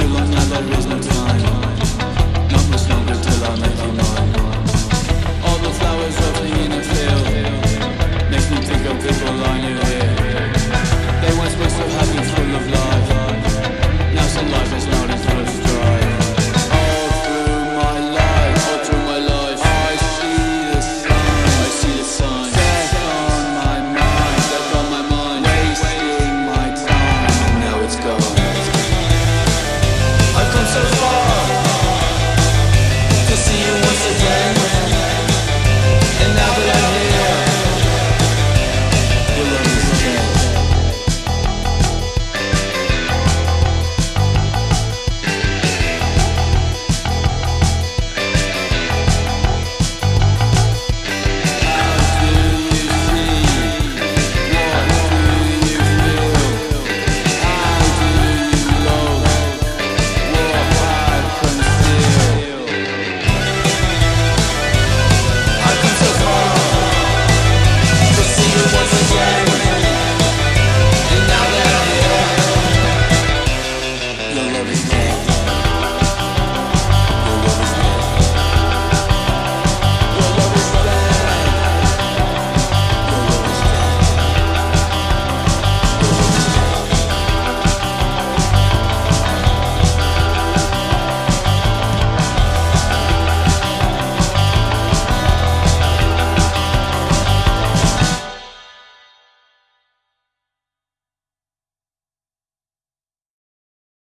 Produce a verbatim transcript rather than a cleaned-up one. you love, I love,